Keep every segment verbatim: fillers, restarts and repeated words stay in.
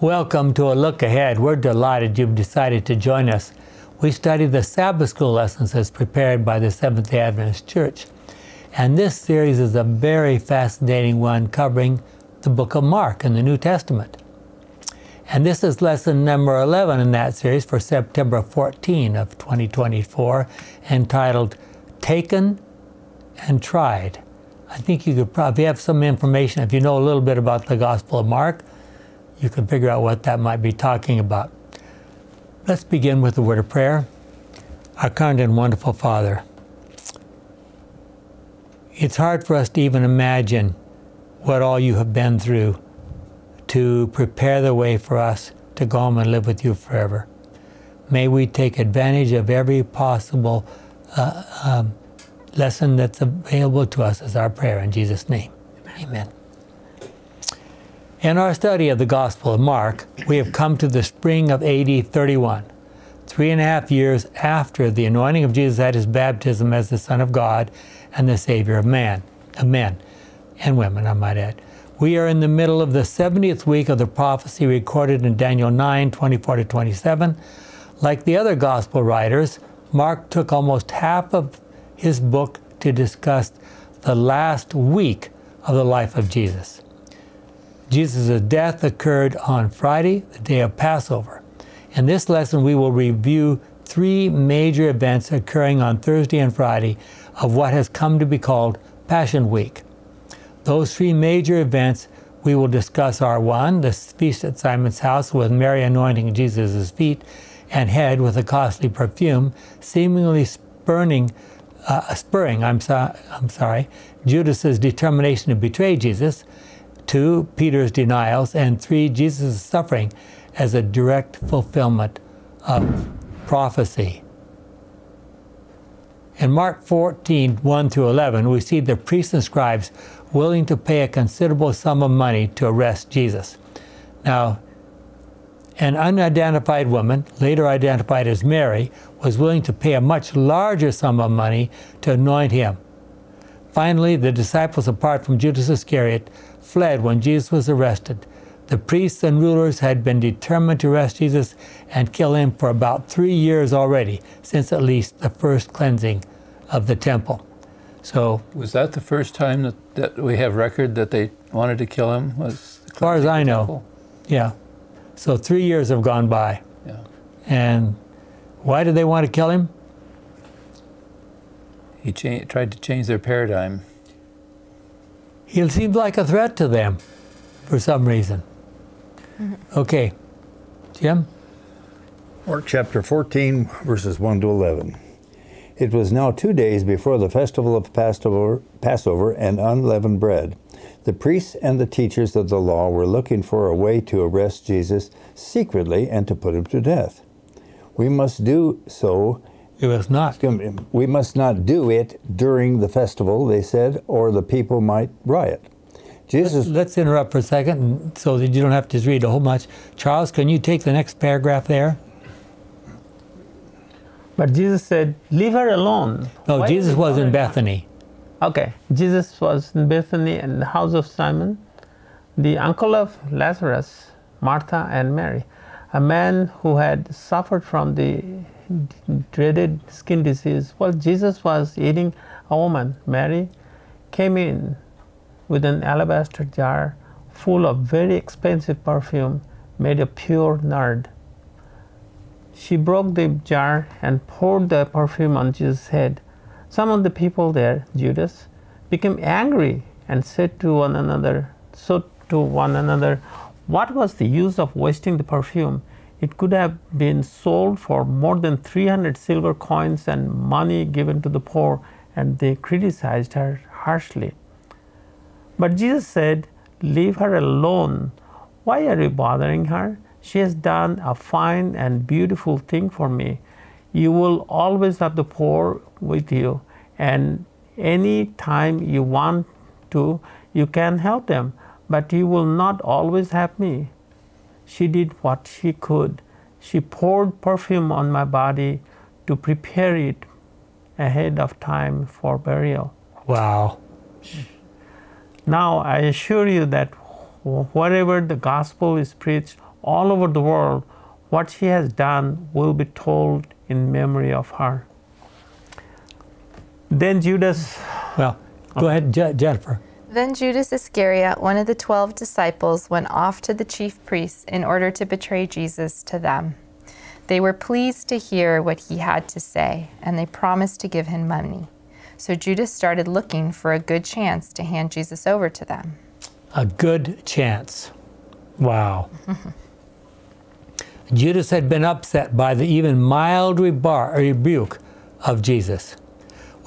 Welcome to A Look Ahead. We're delighted you've decided to join us. We study the Sabbath School lessons as prepared by the Seventh-day Adventist Church. And this series is a very fascinating one covering the book of Mark in the New Testament. And this is lesson number eleven in that series for September fourteenth of twenty twenty-four, entitled Taken and Tried. I think you could probably have some information, if you know a little bit about the Gospel of Mark, you can figure out what that might be talking about. Let's begin with a word of prayer. Our kind and wonderful Father, it's hard for us to even imagine what all you have been through to prepare the way for us to go home and live with you forever. May we take advantage of every possible uh, um, lesson that's available to us, is our prayer in Jesus' name. Amen. In our study of the Gospel of Mark, we have come to the spring of A D thirty-one, three and a half years after the anointing of Jesus at his baptism as the Son of God and the Savior of man, of men and women, I might add. We are in the middle of the seventieth week of the prophecy recorded in Daniel nine, twenty-four to twenty-seven. Like the other Gospel writers, Mark took almost half of his book to discuss the last week of the life of Jesus. Jesus' death occurred on Friday, the day of Passover. In this lesson, we will review three major events occurring on Thursday and Friday of what has come to be called Passion Week. Those three major events we will discuss are, one, the feast at Simon's house with Mary anointing Jesus' feet and head with a costly perfume, seemingly spurning, uh, spurring I'm so, I'm sorry, Judas' determination to betray Jesus. Two, Peter's denials, and three, Jesus' suffering as a direct fulfillment of prophecy. In Mark fourteen, one through eleven, we see the priests and scribes willing to pay a considerable sum of money to arrest Jesus. Now, an unidentified woman, later identified as Mary, was willing to pay a much larger sum of money to anoint him. Finally, the disciples, apart from Judas Iscariot, fled when Jesus was arrested. The priests and rulers had been determined to arrest Jesus and kill him for about three years already, since at least the first cleansing of the temple. So, was that the first time that, that we have record that they wanted to kill him? Was as far as I know, yeah. So three years have gone by. Yeah. And why did they want to kill him? He cha- tried to change their paradigm. He seemed like a threat to them for some reason. Okay, Jim? Mark chapter fourteen, verses one to eleven. It was now two days before the festival of Passover, Passover and unleavened bread. The priests and the teachers of the law were looking for a way to arrest Jesus secretly and to put him to death. We must do so It was not. We must not do it during the festival, they said, or the people might riot. Jesus. Let's interrupt for a second so that you don't have to read a whole much. Charles, can you take the next paragraph there? But Jesus said, leave her alone. No, Why Jesus was in Bethany. Okay. Jesus was in Bethany in the house of Simon, the uncle of Lazarus, Martha and Mary, a man who had suffered from the dreaded skin disease. While Jesus was eating, a woman, Mary, came in with an alabaster jar full of very expensive perfume made of pure nard. She broke the jar and poured the perfume on Jesus' head. Some of the people there, Judas, became angry and said to one another, so to one another, what was the use of wasting the perfume? It could have been sold for more than three hundred silver coins and money given to the poor, and they criticized her harshly. But Jesus said, leave her alone. Why are you bothering her? She has done a fine and beautiful thing for me. You will always have the poor with you, and any time you want to, you can help them, but you will not always have me. She did what she could. She poured perfume on my body to prepare it ahead of time for burial. Wow. Now I assure you that wherever the gospel is preached, all over the world, what she has done will be told in memory of her. Then Judas... Well, go ahead, Jennifer. Then Judas Iscariot, one of the twelve disciples, went off to the chief priests in order to betray Jesus to them. They were pleased to hear what he had to say, and they promised to give him money. So Judas started looking for a good chance to hand Jesus over to them. A good chance. Wow. Judas had been upset by the even mild rebar or rebuke of Jesus.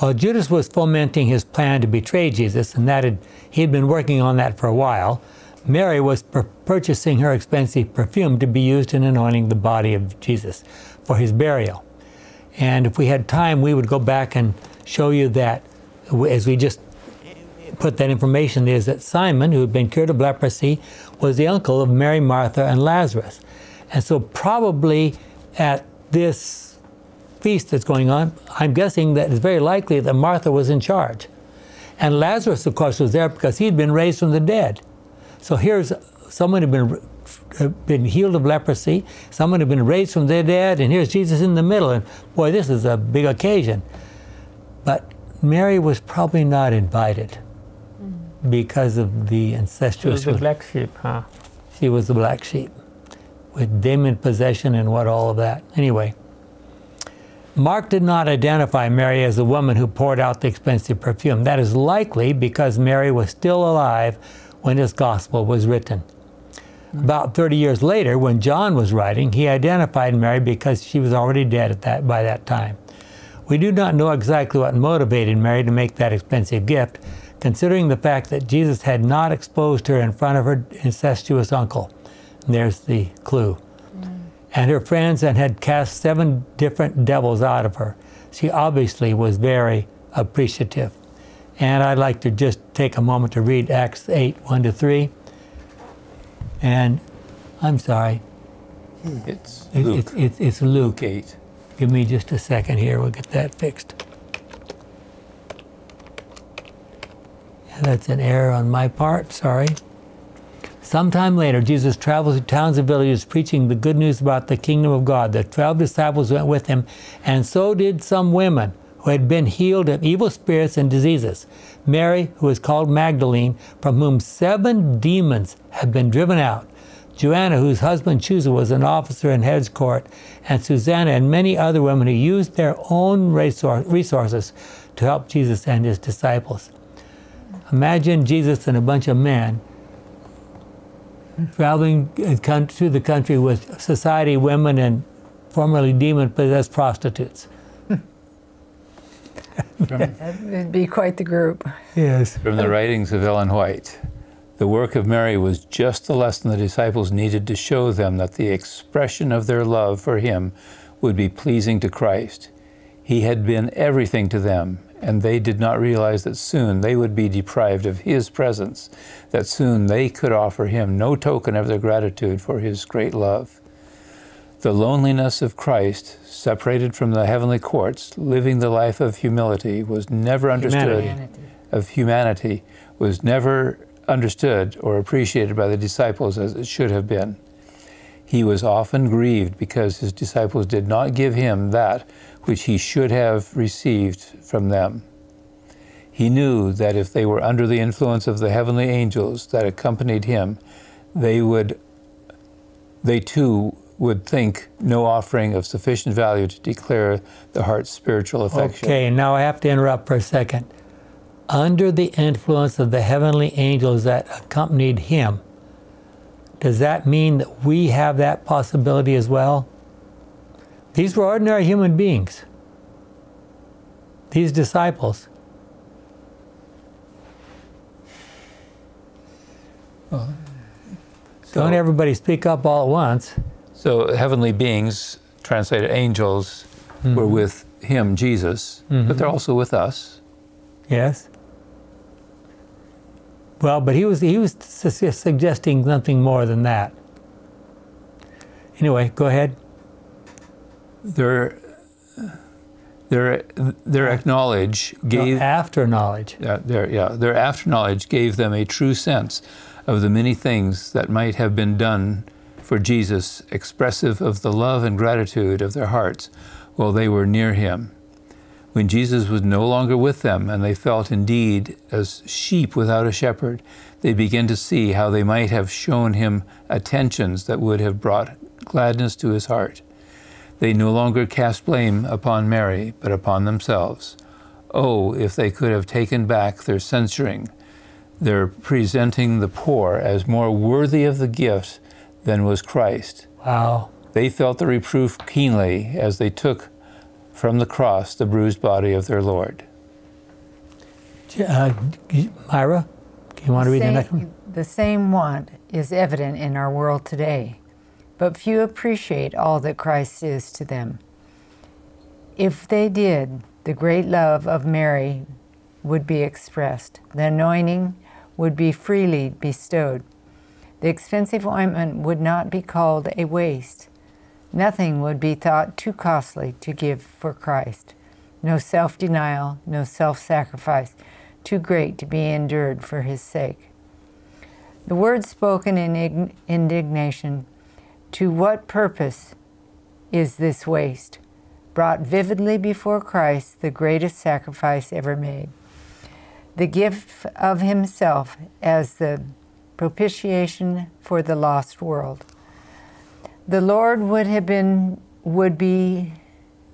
Well, Judas was fomenting his plan to betray Jesus, and that had, he had been working on that for a while. Mary was pur purchasing her expensive perfume to be used in anointing the body of Jesus for his burial. And if we had time, we would go back and show you that, as we just put that information, is that Simon, who had been cured of leprosy, was the uncle of Mary, Martha, and Lazarus. And so probably at this feast that's going on, I'm guessing that it's very likely that Martha was in charge. And Lazarus, of course, was there because he'd been raised from the dead. So here's someone who'd been, been healed of leprosy, someone who'd been raised from the dead, and here's Jesus in the middle, and boy, this is a big occasion. But Mary was probably not invited because of the incestuous... She was the black sheep, huh? She was the black sheep, with demon possession and what, all of that. Anyway, Mark did not identify Mary as the woman who poured out the expensive perfume. That is likely because Mary was still alive when this gospel was written. About thirty years later, when John was writing, he identified Mary because she was already dead at that, by that time. We do not know exactly what motivated Mary to make that expensive gift, considering the fact that Jesus had not exposed her in front of her incestuous uncle. There's the clue. Mm. And her friends, and had cast seven different devils out of her. She obviously was very appreciative. And I'd like to just take a moment to read Acts eight, one to three. And I'm sorry. It's it, Luke. It, it, it's Luke. eight. Give me just a second here. We'll get that fixed. Yeah, that's an error on my part. Sorry. Sometime later, Jesus traveled to towns and villages preaching the good news about the kingdom of God. The twelve disciples went with him, and so did some women who had been healed of evil spirits and diseases. Mary, who is called Magdalene, from whom seven demons had been driven out. Joanna, whose husband Chuza was an officer in Herod's court, and Susanna, and many other women who used their own resources to help Jesus and his disciples. Imagine Jesus and a bunch of men traveling through the country with society women and formerly demon-possessed prostitutes. That would be quite the group. Yes. From the writings of Ellen White, the work of Mary was just the lesson the disciples needed to show them that the expression of their love for him would be pleasing to Christ. He had been everything to them, and they did not realize that soon they would be deprived of his presence, that soon they could offer him no token of their gratitude for his great love. The loneliness of Christ, separated from the heavenly courts, living the life of humility, was never understood, humanity. of humanity, was never understood or appreciated by the disciples as it should have been. He was often grieved because his disciples did not give him that which he should have received from them. He knew that if they were under the influence of the heavenly angels that accompanied him, they would, they too would think no offering of sufficient value to declare the heart's spiritual affection. Okay, now I have to interrupt for a second. Under the influence of the heavenly angels that accompanied him, does that mean that we have that possibility as well? These were ordinary human beings, these disciples. Well, so, don't everybody speak up all at once. So heavenly beings, translated angels, mm-hmm. were with him, Jesus, mm-hmm. but they're also with us. Yes. Well, but he was, he was su- suggesting something more than that. Anyway, go ahead. Their, their, their acknowledge gave... No, after knowledge. Uh, their, yeah, their after knowledge gave them a true sense of the many things that might have been done for Jesus, expressive of the love and gratitude of their hearts while they were near him. When Jesus was no longer with them and they felt indeed as sheep without a shepherd, they began to see how they might have shown him attentions that would have brought gladness to his heart. They no longer cast blame upon Mary, but upon themselves. Oh, if they could have taken back their censuring, their presenting the poor as more worthy of the gift than was Christ. Wow. They felt the reproof keenly as they took from the cross the bruised body of their Lord. Uh, Myra, do you want to read the next one? The same want is evident in our world today, but few appreciate all that Christ is to them. If they did, the great love of Mary would be expressed. The anointing would be freely bestowed. The expensive ointment would not be called a waste. Nothing would be thought too costly to give for Christ. No self-denial, no self-sacrifice, too great to be endured for his sake. The words spoken in indignation, "To what purpose is this waste?" brought vividly before Christ the greatest sacrifice ever made. The gift of himself as the propitiation for the lost world. The Lord would have been, would be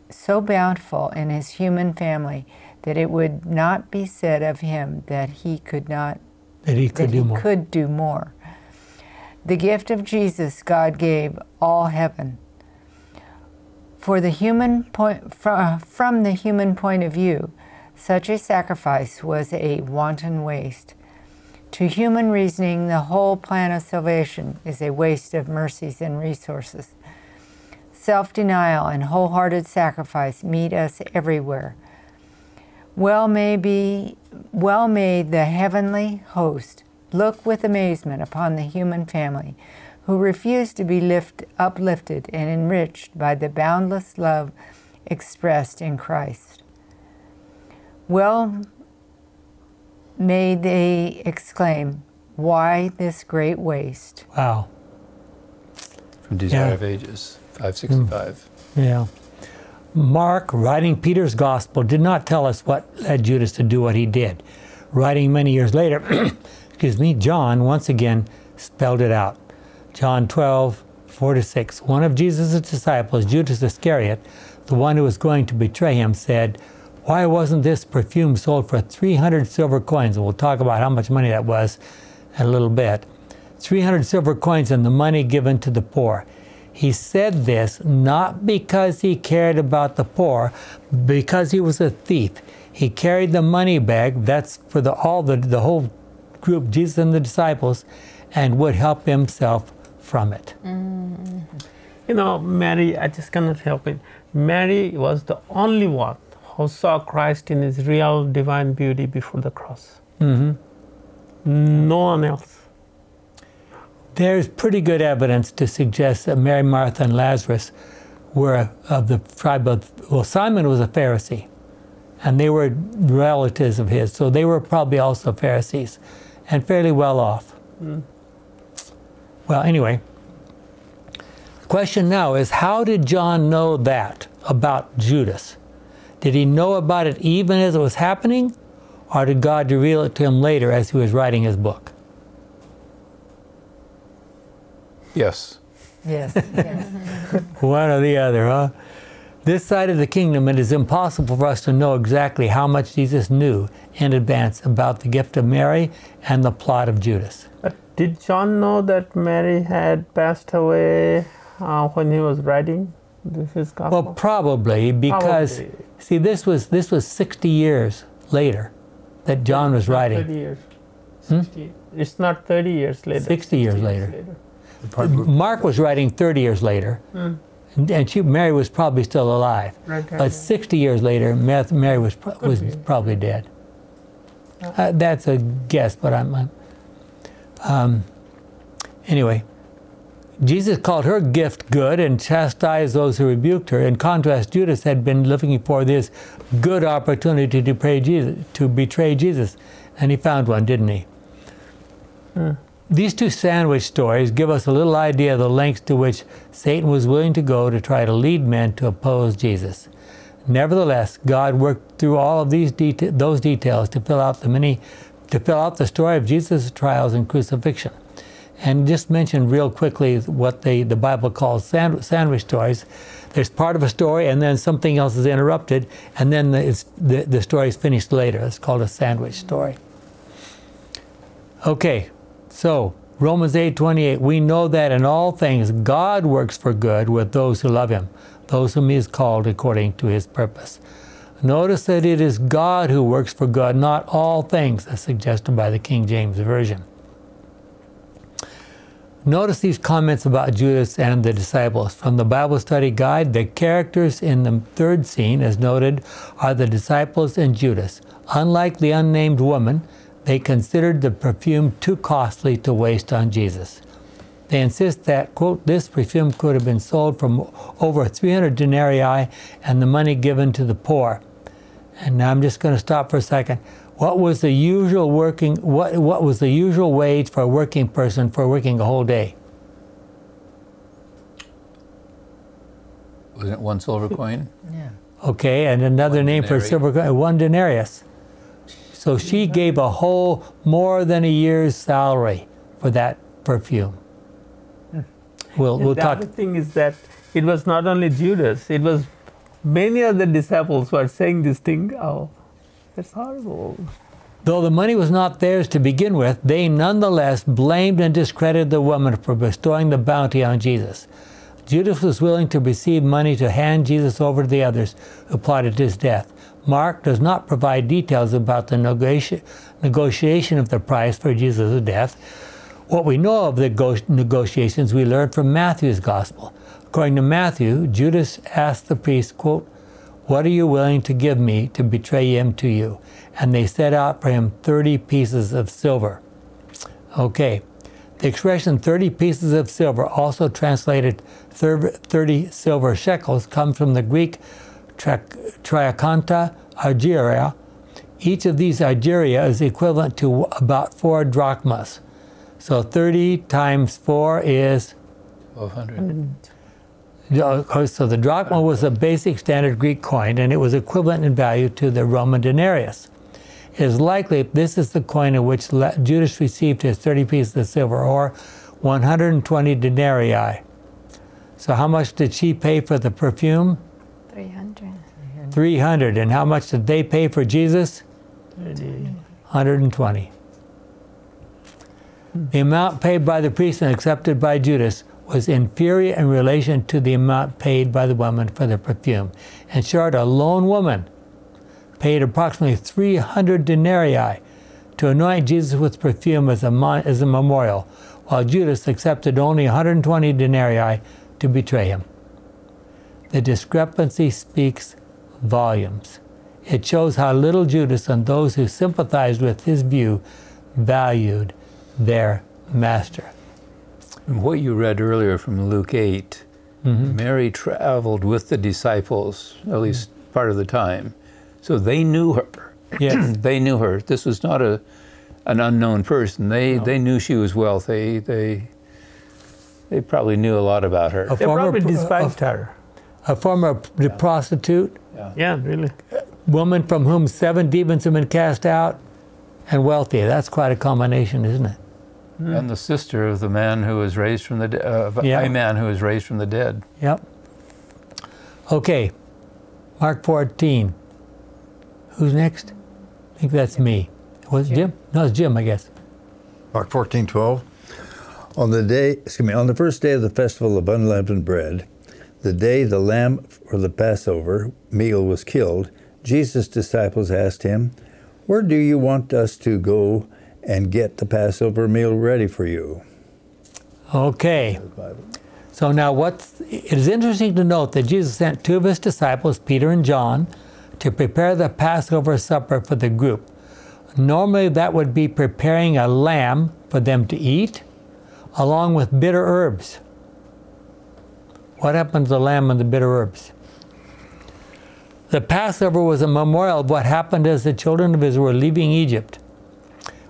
so bountiful in his human family that it would not be said of him that he could not, that he could, that do, he more. could do more. The gift of Jesus God gave all heaven. For the human point, from the human point of view, such a sacrifice was a wanton waste. To human reasoning, the whole plan of salvation is a waste of mercies and resources. Self-denial and wholehearted sacrifice meet us everywhere. Well may be, well may the heavenly host look with amazement upon the human family, who refuse to be lift, uplifted and enriched by the boundless love expressed in Christ. Well may they exclaim, "Why this great waste?" Wow. From Desire yeah. of Ages, five sixty-five. Yeah. Mark, writing Peter's gospel, did not tell us what led Judas to do what he did. Writing many years later, excuse me, John once again spelled it out. John twelve, four to six, one of Jesus' disciples, Judas Iscariot, the one who was going to betray him, said, "Why wasn't this perfume sold for three hundred silver coins?" And we'll talk about how much money that was in a little bit. three hundred silver coins and the money given to the poor. He said this not because he cared about the poor, but because he was a thief. He carried the money bag, that's for the, all the, the whole group, Jesus and the disciples, and would help himself from it. Mm. You know, Mary, I just cannot help it. Mary was the only one who saw Christ in his real divine beauty before the cross. Mm-hmm. No one else. There's pretty good evidence to suggest that Mary, Martha, and Lazarus were of the tribe of, well, Simon was a Pharisee, and they were relatives of his, so they were probably also Pharisees, and fairly well off. Mm. Well, anyway, the question now is, how did John know that about Judas? Did he know about it even as it was happening, or did God reveal it to him later as he was writing his book? Yes. Yes. Yes. One or the other, huh? This side of the kingdom, it is impossible for us to know exactly how much Jesus knew in advance about the gift of Mary and the plot of Judas. Did John know that Mary had passed away uh, when he was writing his gospel? Well, probably, because, probably. see, this was, this was sixty years later that John was writing. thirty years. sixty, hmm? It's not thirty years later. sixty years, sixty years later. later. Mark was writing thirty years later, hmm. and she, Mary was probably still alive. Right, right, but right. sixty years later, Mary was, was probably dead. Uh, that's a guess, but I'm... I'm Um, anyway, Jesus called her gift good and chastised those who rebuked her. In contrast, Judas had been looking for this good opportunity to betray Jesus, to betray Jesus, and he found one, didn't he? Hmm. These two sandwich stories give us a little idea of the lengths to which Satan was willing to go to try to lead men to oppose Jesus. Nevertheless, God worked through all of these deta those details to fill out the many, to fill out the story of Jesus' trials and crucifixion. And just mention real quickly what the, the Bible calls sand, sandwich stories. There's part of a story and then something else is interrupted, and then the, it's, the, the story is finished later. It's called a sandwich story. Okay, so Romans eight twenty-eight, we know that in all things God works for good with those who love him, those whom he has called according to his purpose. Notice that it is God who works for good, not all things, as suggested by the King James Version. Notice these comments about Judas and the disciples. From the Bible Study Guide, the characters in the third scene, as noted, are the disciples and Judas. Unlike the unnamed woman, they considered the perfume too costly to waste on Jesus. They insist that, quote, this perfume could have been sold for over three hundred denarii and the money given to the poor. And now I'm just going to stop for a second. What was the usual working? What what was the usual wage for a working person for working a whole day? Wasn't it one silver coin? Yeah. Okay, and another name for a silver coin, one denarius. So she gave a whole more than a year's salary for that perfume. We'll we'll talk. The other thing is that it was not only Judas; it was many other disciples who are saying this thing. Oh. It's horrible. Though the money was not theirs to begin with, they nonetheless blamed and discredited the woman for bestowing the bounty on Jesus. Judas was willing to receive money to hand Jesus over to the others who plotted his death. Mark does not provide details about the negotia- negotiation of the price for Jesus' death. What we know of the negotiations we learned from Matthew's Gospel. According to Matthew, Judas asked the priest, quote, what are you willing to give me to betray him to you? And they set out for him thirty pieces of silver. Okay, the expression thirty pieces of silver, also translated thirty silver shekels, comes from the Greek triakanta argyria. Each of these argyria is equivalent to about four drachmas. So thirty times four is? twelve hundred. So the drachma was a basic standard Greek coin, and it was equivalent in value to the Roman denarius. It is likely this is the coin in which Judas received his thirty pieces of silver, or one hundred twenty denarii. So how much did she pay for the perfume? three hundred. three hundred. And how much did they pay for Jesus? one hundred twenty. The amount paid by the priest and accepted by Judas was inferior in relation to the amount paid by the woman for the perfume. In short, a lone woman paid approximately three hundred denarii to anoint Jesus with perfume as a, as a memorial, while Judas accepted only one hundred twenty denarii to betray him. The discrepancy speaks volumes. It shows how little Judas and those who sympathized with his view valued their master. What you read earlier from Luke eight, mm-hmm. Mary traveled with the disciples, at least mm-hmm. part of the time. So they knew her. Yes. They knew her. This was not a, an unknown person. They, no. they knew she was wealthy. They, they probably knew a lot about her. A they former, probably despised a, her. A former yeah. prostitute. Yeah. yeah, really. Woman from whom seven demons have been cast out, and wealthy. That's quite a combination, isn't it? Mm. And the sister of the man who was raised from the uh, yep. a man who was raised from the dead. Yep. Okay, Mark fourteen. Who's next? I think that's me. Was it Jim? No, it's Jim, I guess. Mark fourteen twelve. On the day, excuse me, on the first day of the festival of unleavened bread, the day the lamb for the Passover meal was killed, Jesus' disciples asked him, "Where do you want us to go and get the Passover meal ready for you?" Okay. So now what's, it is interesting to note that Jesus sent two of his disciples, Peter and John, to prepare the Passover supper for the group. Normally that would be preparing a lamb for them to eat, along with bitter herbs. What happened to the lamb and the bitter herbs? The Passover was a memorial of what happened as the children of Israel were leaving Egypt.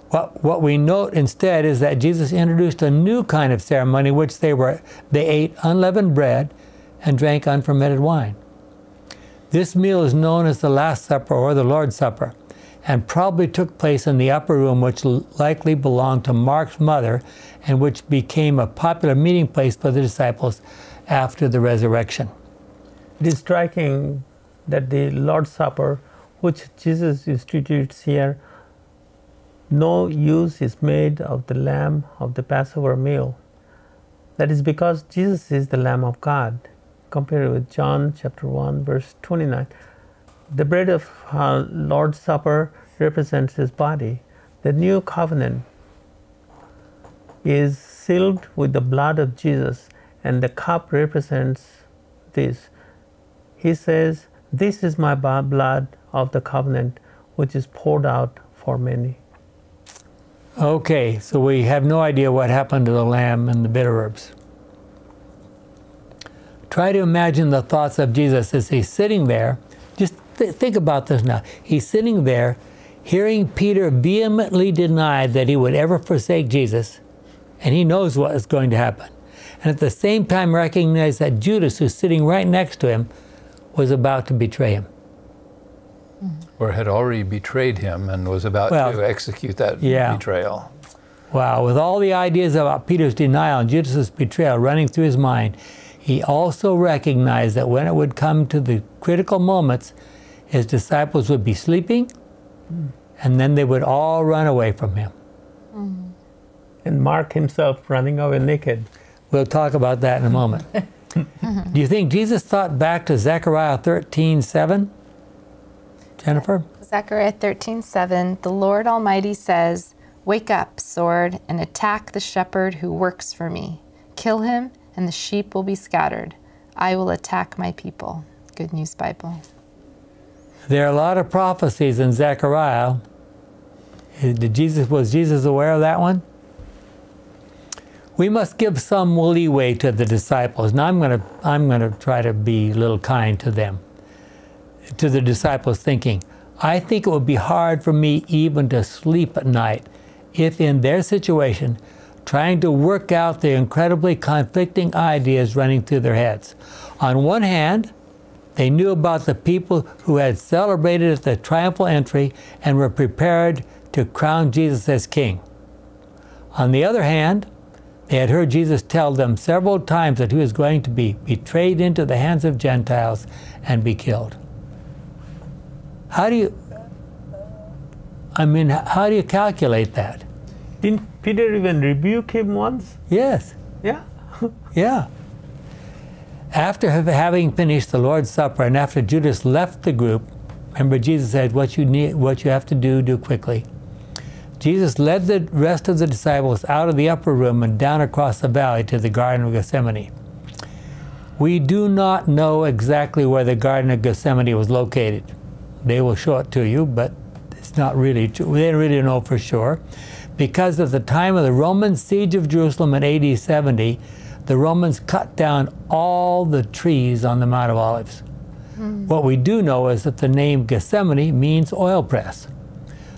What, what we note instead is that Jesus introduced a new kind of ceremony, which they were, they ate unleavened bread and drank unfermented wine. This meal is known as the Last Supper or the Lord's Supper, and probably took place in the upper room, which likely belonged to Mark's mother, and which became a popular meeting place for the disciples after the resurrection. It is striking that the Lord's Supper, which Jesus institutes here, no use is made of the lamb of the Passover meal. That is because Jesus is the Lamb of God, compared with John chapter one, verse twenty-nine. The bread of our Lord's Supper represents His body. The new covenant is sealed with the blood of Jesus, and the cup represents this. He says, "This is my blood of the covenant, which is poured out for many." Okay, so we have no idea what happened to the lamb and the bitter herbs. Try to imagine the thoughts of Jesus as He's sitting there. Just th think about this now. He's sitting there, hearing Peter vehemently deny that he would ever forsake Jesus, and he knows what is going to happen. And at the same time, recognize that Judas, who's sitting right next to him, was about to betray him. Or had already betrayed him and was about well, to execute that yeah. betrayal. Wow, with all the ideas about Peter's denial and Judas's betrayal running through his mind, he also recognized that when it would come to the critical moments, his disciples would be sleeping, mm. and then they would all run away from him. Mm. And Mark himself running away naked. We'll talk about that in a moment. Do you think Jesus thought back to Zechariah thirteen seven? Jennifer? Zechariah thirteen seven, the Lord Almighty says, "Wake up, sword, and attack the shepherd who works for me. Kill him, and the sheep will be scattered. I will attack my people." Good News Bible. There are a lot of prophecies in Zechariah. Did Jesus, was Jesus aware of that one? We must give some leeway to the disciples. Now I'm going to, I'm going to try to be a little kind to them. To the disciples' thinking. I think it would be hard for me even to sleep at night if in their situation, trying to work out the incredibly conflicting ideas running through their heads. On one hand, they knew about the people who had celebrated the triumphal entry and were prepared to crown Jesus as king. On the other hand, they had heard Jesus tell them several times that he was going to be betrayed into the hands of Gentiles and be killed. How do you, I mean, how do you calculate that? Didn't Peter even rebuke him once? Yes. Yeah. Yeah. After having finished the Lord's Supper and after Judas left the group, remember Jesus said, what you need, what you have to do, do quickly. Jesus led the rest of the disciples out of the upper room and down across the valley to the Garden of Gethsemane. We do not know exactly where the Garden of Gethsemane was located. They will show it to you, but it's not really true. They don't really know for sure. Because at the time of the Roman siege of Jerusalem in A D seventy, the Romans cut down all the trees on the Mount of Olives. Mm. What we do know is that the name Gethsemane means oil press.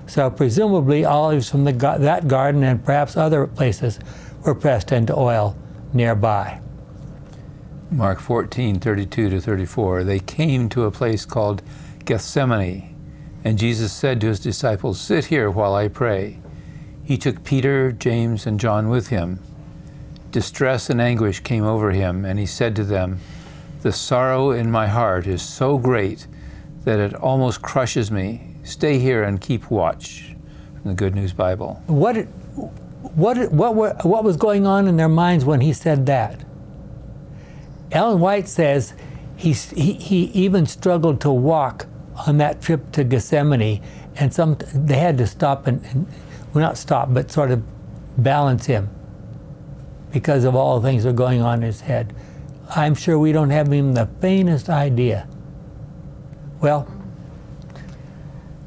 So presumably olives from the, that garden and perhaps other places were pressed into oil nearby. Mark fourteen thirty-two to thirty-four, they came to a place called Gethsemane, and Jesus said to his disciples, "Sit here while I pray." He took Peter, James, and John with him. Distress and anguish came over him, and he said to them, "The sorrow in my heart is so great that it almost crushes me. Stay here and keep watch." From the Good News Bible. What, what, what, were, what was going on in their minds when he said that? Ellen White says he, he, he even struggled to walk on that trip to Gethsemane, and some they had to stop and, and well, not stop, but sort of balance him because of all the things that are going on in his head. I'm sure we don't have even the faintest idea. Well,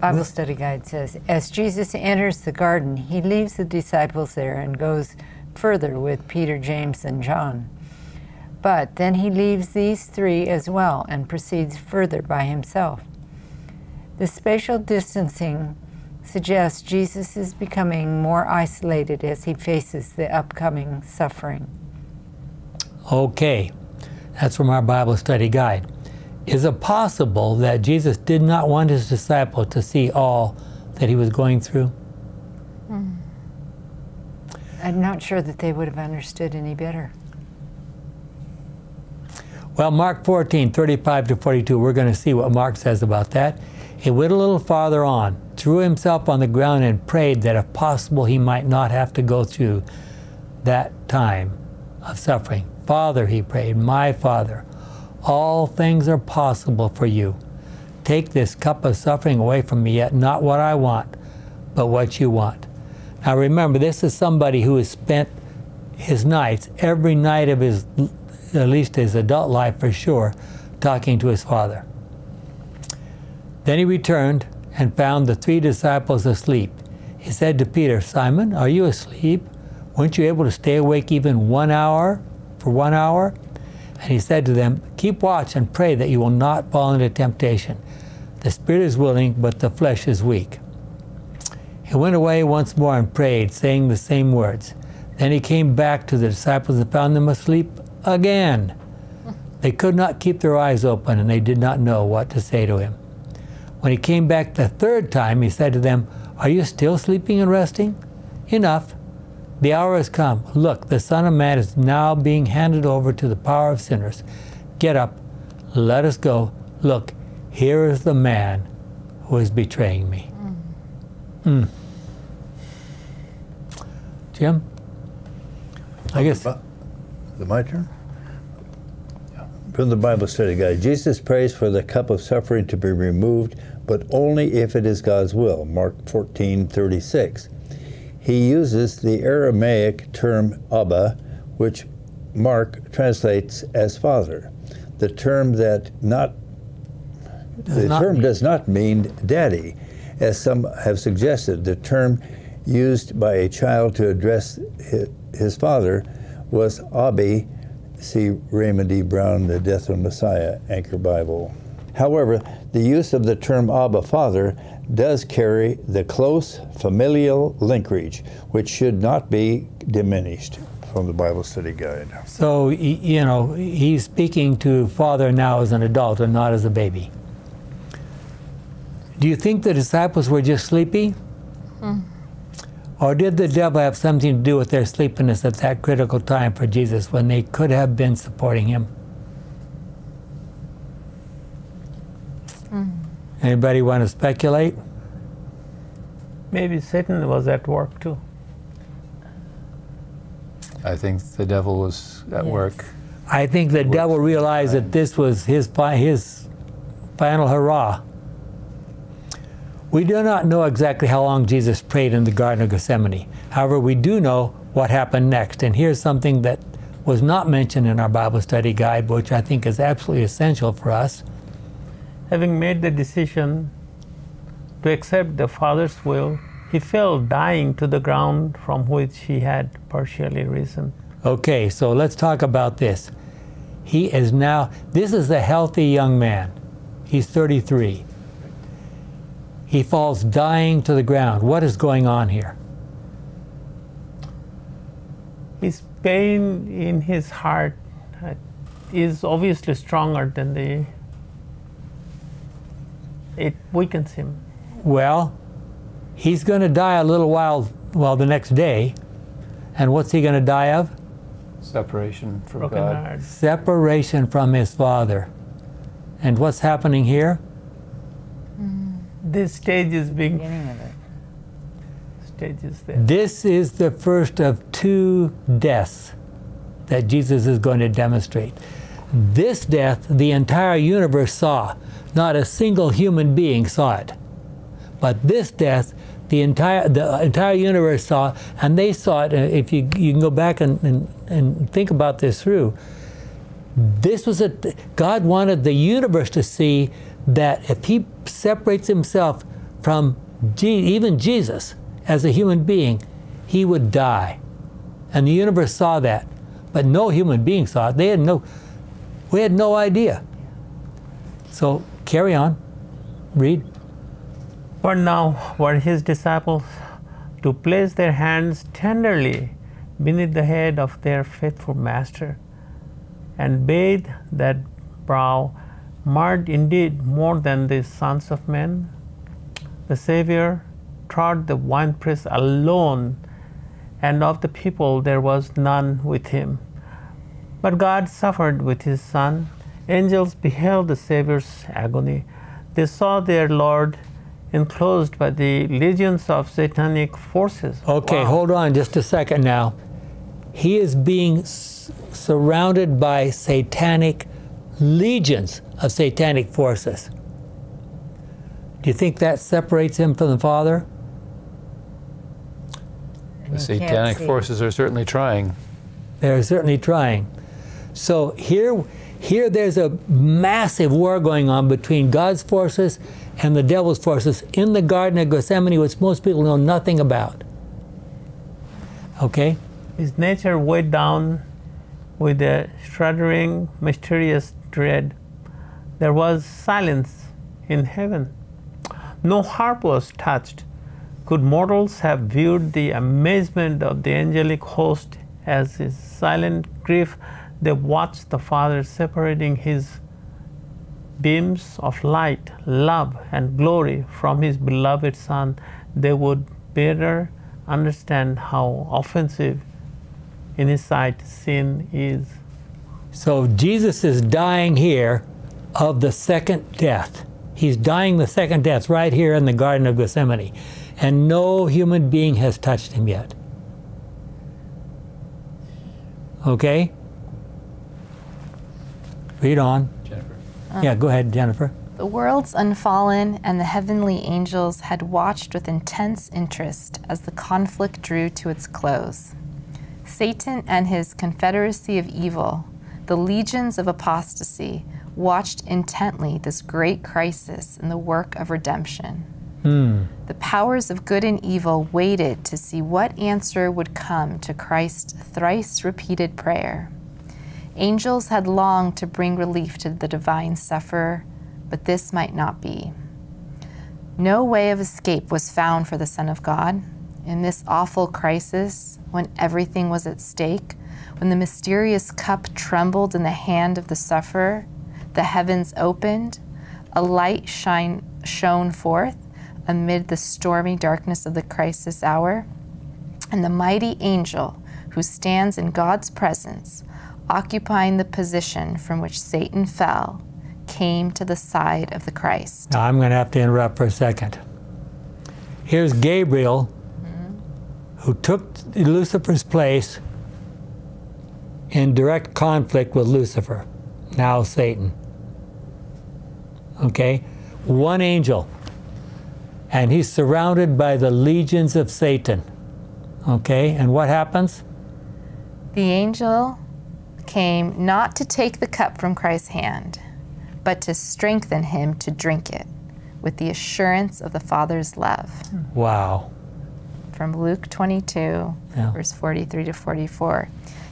Bible Study Guide says, as Jesus enters the garden, he leaves the disciples there and goes further with Peter, James, and John. But then he leaves these three as well and proceeds further by himself. The spatial distancing suggests Jesus is becoming more isolated as he faces the upcoming suffering. Okay, that's from our Bible study guide. Is it possible that Jesus did not want his disciples to see all that he was going through? Mm. I'm not sure that they would have understood any better. Well, Mark fourteen, thirty-five to forty-two, we're going to see what Mark says about that. He went a little farther on, threw himself on the ground and prayed that if possible he might not have to go through that time of suffering. Father, he prayed, my Father, all things are possible for you. Take this cup of suffering away from me, yet not what I want, but what you want. Now remember, this is somebody who has spent his nights, every night of his, at least his adult life for sure, talking to his Father. Then he returned and found the three disciples asleep. He said to Peter, Simon, are you asleep? Weren't you able to stay awake even one hour, for one hour? And he said to them, keep watch and pray that you will not fall into temptation. The spirit is willing, but the flesh is weak. He went away once more and prayed, saying the same words. Then he came back to the disciples and found them asleep again. They could not keep their eyes open, and they did not know what to say to him. When he came back the third time, he said to them, are you still sleeping and resting? Enough. The hour has come. Look, the Son of Man is now being handed over to the power of sinners. Get up. Let us go. Look, here is the man who is betraying me. Mm. Mm. Jim? I guess. Is it my turn? From the Bible study guide, Jesus prays for the cup of suffering to be removed, but only if it is God's will. Mark fourteen, thirty-six. He uses the Aramaic term Abba, which Mark translates as Father. The term that not the term does not mean daddy, as some have suggested. The term used by a child to address his father was Abi. See Raymond E. Brown, The Death of Messiah, Anchor Bible. However, the use of the term Abba, Father, does carry the close familial linkage, which should not be diminished, from the Bible study guide. So, you know, he's speaking to Father now as an adult and not as a baby. Do you think the disciples were just sleepy? Mm. Or did the devil have something to do with their sleepiness at that critical time for Jesus when they could have been supporting him? Mm. Anybody want to speculate? Maybe Satan was at work too. I think the devil was at yes. work. I think the devil realized that this was his, fi his final hurrah. We do not know exactly how long Jesus prayed in the Garden of Gethsemane. However, we do know what happened next. And here's something that was not mentioned in our Bible study guide, which I think is absolutely essential for us. Having made the decision to accept the Father's will, he fell dying to the ground from which he had partially risen. Okay, so let's talk about this. He is now, this is a healthy young man. He's thirty-three. He falls dying to the ground. What is going on here? His pain in his heart is obviously stronger than the... It weakens him. Well, he's going to die a little while, well, the next day. And what's he going to die of? Separation from Broken God. Heart. Separation from his Father. And what's happening here? This stage is being stage is there. This is the first of two deaths that Jesus is going to demonstrate. This death the entire universe saw. Not a single human being saw it. But this death the entire the entire universe saw, and they saw it. If you you can go back and, and, and think about this through. This was a God wanted the universe to see that if he separates himself from Je- even Jesus as a human being, he would die. And the universe saw that, but no human being saw it. They had no, we had no idea. So carry on, read. But now were his disciples to place their hands tenderly beneath the head of their faithful master and bathe that brow, marred indeed more than the sons of men. The Savior trod the winepress alone, and of the people there was none with him. But God suffered with his Son. Angels beheld the Savior's agony. They saw their Lord enclosed by the legions of satanic forces. Okay, wow. Hold on just a second now. He is being surrounded by satanic legions of satanic forces. Do you think that separates him from the Father? The satanic forces are certainly trying. They're certainly trying. So here, here there's a massive war going on between God's forces and the devil's forces in the Garden of Gethsemane, which most people know nothing about. Okay? His nature weighed down with a shuddering, mysterious dread. There was silence in heaven. No harp was touched. Could mortals have viewed the amazement of the angelic host as his silent grief? They watched the Father separating his beams of light, love, and glory from his beloved Son. They would better understand how offensive in his sight sin is. So Jesus is dying here of the second death. He's dying the second death right here in the Garden of Gethsemane, and no human being has touched him yet. Okay? Read on. Jennifer. Um, yeah, go ahead, Jennifer. The world's unfallen and the heavenly angels had watched with intense interest as the conflict drew to its close. Satan and his confederacy of evil, the legions of apostasy, watched intently this great crisis in the work of redemption. Mm. The powers of good and evil waited to see what answer would come to Christ's thrice-repeated prayer. Angels had longed to bring relief to the divine sufferer, but this might not be. No way of escape was found for the Son of God. In this awful crisis, when everything was at stake, when the mysterious cup trembled in the hand of the sufferer, the heavens opened, a light shine, shone forth amid the stormy darkness of the crisis hour, and the mighty angel who stands in God's presence, occupying the position from which Satan fell, came to the side of the Christ. Now I'm going to have to interrupt for a second. Here's Gabriel, mm-hmm. who took Lucifer's place in direct conflict with Lucifer, now Satan. Okay? One angel. And he's surrounded by the legions of Satan. Okay? And what happens? The angel came not to take the cup from Christ's hand, but to strengthen him to drink it with the assurance of the Father's love. Wow. From Luke twenty-two, yeah. verse forty-three to forty-four.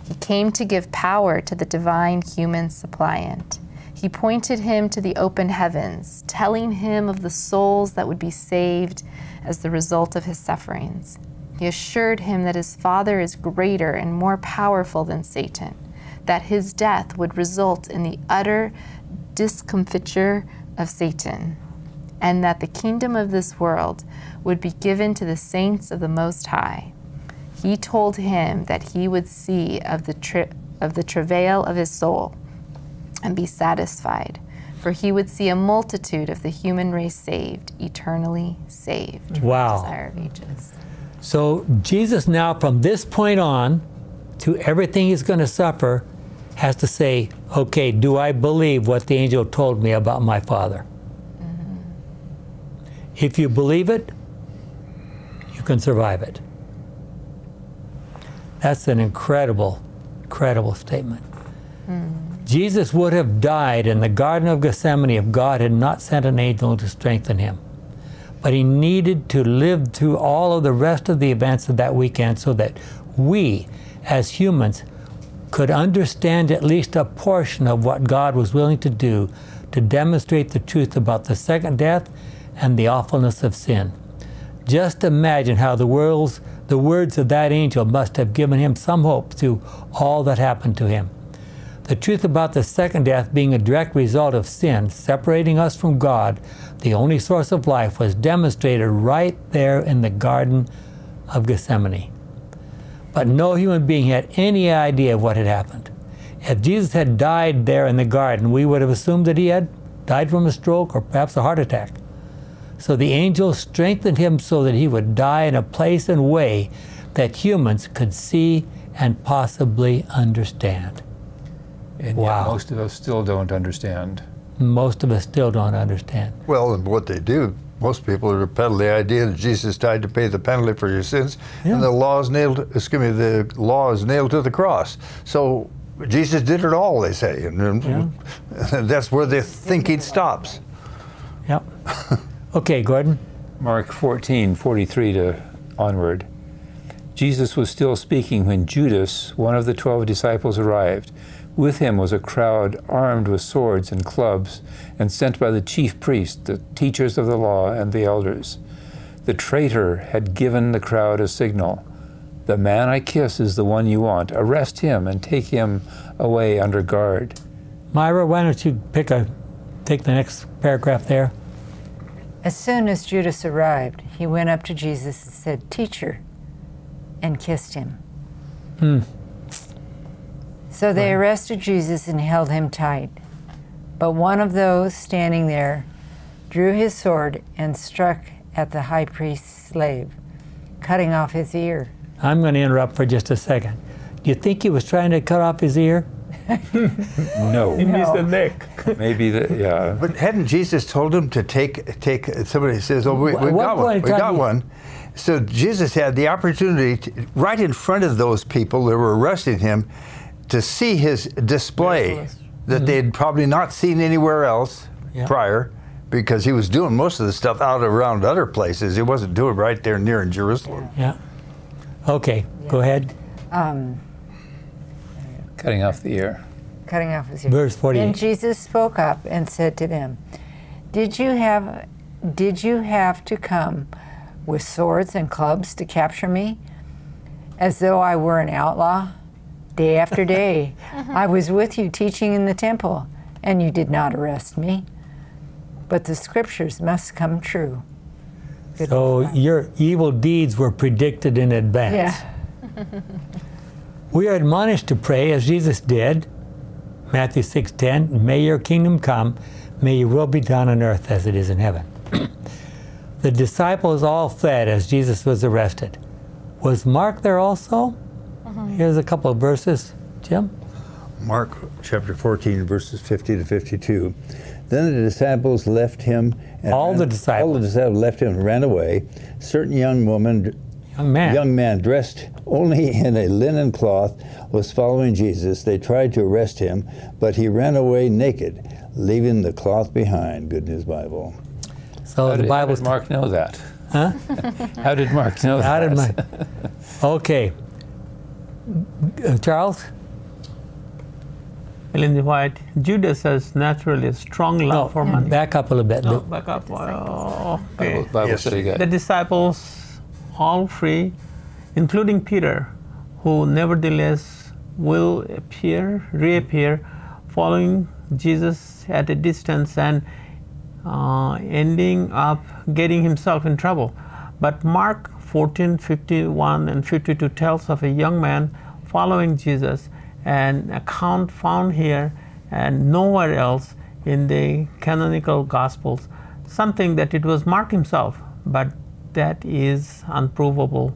He came to give power to the divine human suppliant. He pointed him to the open heavens, telling him of the souls that would be saved as the result of his sufferings. He assured him that his Father is greater and more powerful than Satan, that his death would result in the utter discomfiture of Satan, and that the kingdom of this world would be given to the saints of the Most High. He told him that he would see of the, tra of the travail of his soul, and be satisfied, for he would see a multitude of the human race saved, eternally saved. Wow. Desire of ages. So Jesus now, from this point on, to everything he's going to suffer, has to say, okay, do I believe what the angel told me about my Father? Mm-hmm. If you believe it, you can survive it. That's an incredible, incredible statement. Mm-hmm. Jesus would have died in the Garden of Gethsemane if God had not sent an angel to strengthen him. But he needed to live through all of the rest of the events of that weekend so that we, as humans, could understand at least a portion of what God was willing to do to demonstrate the truth about the second death and the awfulness of sin. Just imagine how the world's, the words of that angel must have given him some hope through all that happened to him. The truth about the second death being a direct result of sin, separating us from God, the only source of life, was demonstrated right there in the Garden of Gethsemane. But no human being had any idea of what had happened. If Jesus had died there in the garden, we would have assumed that he had died from a stroke or perhaps a heart attack. So the angel strengthened him so that he would die in a place and way that humans could see and possibly understand. And wow. Yet most of us still don't understand. Most of us still don't understand. Well, and what they do, most people repel the idea that Jesus died to pay the penalty for your sins, yeah. and the law is nailed, excuse me, the law is nailed to the cross. So Jesus did it all, they say, and yeah. that's where the thinking stops. Yep. Okay, Gordon. Mark fourteen forty-three to onward. Jesus was still speaking when Judas, one of the twelve disciples, arrived. With him was a crowd armed with swords and clubs, and sent by the chief priests, the teachers of the law, and the elders. The traitor had given the crowd a signal. The man I kiss is the one you want. Arrest him and take him away under guard. Myra, why don't you pick a, take the next paragraph there? As soon as Judas arrived, he went up to Jesus and said, "Teacher," and kissed him. Hmm. So they arrested Jesus and held him tight. But one of those standing there drew his sword and struck at the high priest's slave, cutting off his ear. I'm going to interrupt for just a second. Do you think he was trying to cut off his ear? No. He missed the neck. Maybe the, yeah. But hadn't Jesus told him to take, take somebody says, oh, we, we got one, we got one. So Jesus had the opportunity, to, right in front of those people that were arresting him, to see his display yes, that mm-hmm. they had probably not seen anywhere else yeah. prior, because he was doing most of the stuff out around other places. He wasn't doing right there near in Jerusalem. Yeah. yeah. Okay, yeah. go ahead. Um, cutting off the ear. Cutting off his ear. Verse forty-eight. Then Jesus spoke up and said to them, "Did you have, did you have to come with swords and clubs to capture me, as though I were an outlaw? Day after day, I was with you teaching in the temple, and you did not arrest me. But the scriptures must come true." Good so advice. Your evil deeds were predicted in advance. Yeah. We are admonished to pray as Jesus did, Matthew six ten, "May your kingdom come, may your will be done on earth as it is in heaven." The disciples all fled as Jesus was arrested. Was Mark there also? Here's a couple of verses, Jim. Mark chapter fourteen, verses fifty to fifty-two. Then the disciples left him. And all ran, the disciples. All the disciples left him and ran away. Certain young woman, young man, young man dressed only in a linen cloth was following Jesus. They tried to arrest him, but he ran away naked, leaving the cloth behind. Good News Bible. So how the did, Bible. How did Mark know that? Huh? How did Mark know how that? How did Mark? Okay. Charles? Ellen White, Judas has naturally a strong love no, for money. Back up a little bit. No, back up. Oh, okay. Bible, Bible yes. The disciples, all three, including Peter, who nevertheless will appear, reappear, following Jesus at a distance and uh, ending up getting himself in trouble. But Mark fourteen fifty-one and fifty-two tells of a young man following Jesus, an account found here and nowhere else in the canonical Gospels, something that it was Mark himself, but that is unprovable.